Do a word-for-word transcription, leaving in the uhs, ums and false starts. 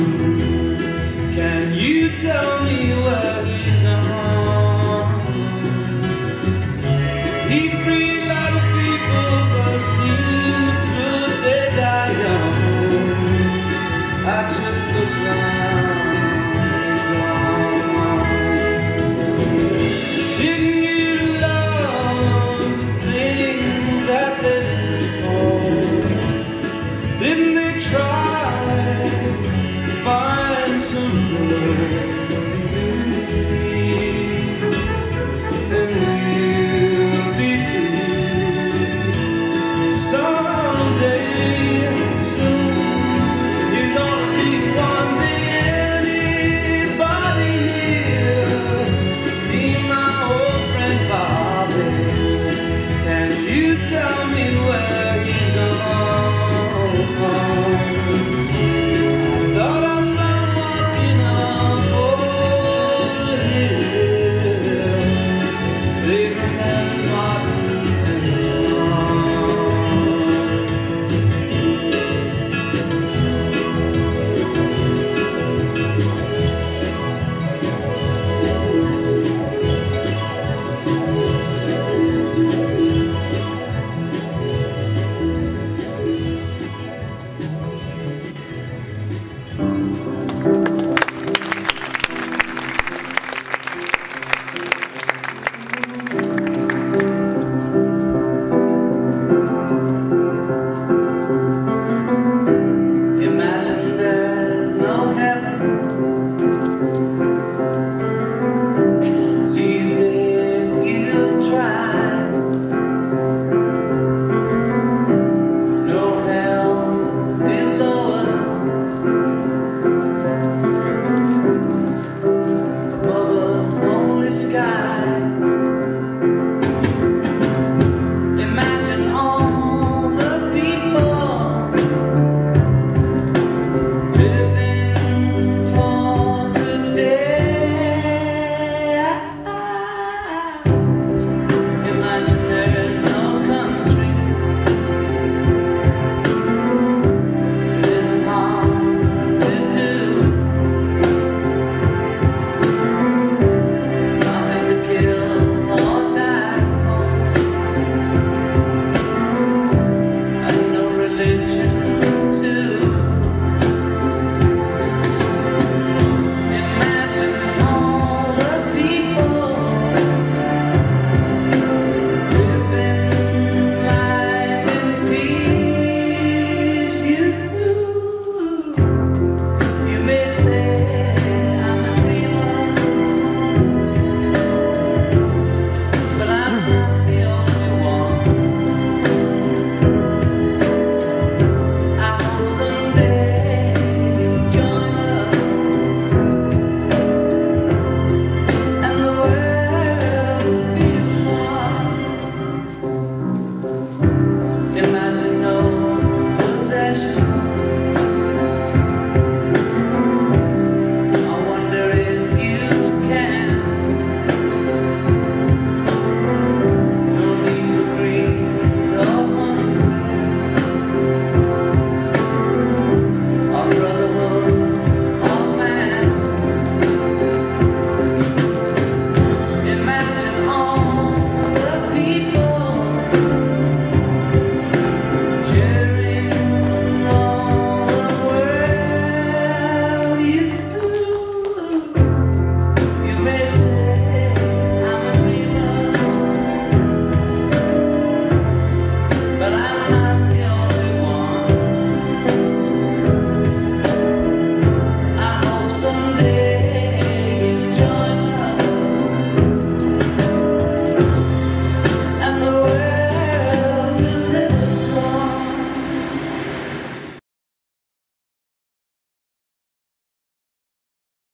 Can you tell me where he's gone? He freed a lot of people, but it seemed good they died young. I just look around, he's gone. Didn't you love the things that they stood for? Didn't they try? Find some love for you, and we'll be free someday. Soon you're gonna be one day. Anybody here see my old friend Bobby? Can you tell me where he's gone? Oh.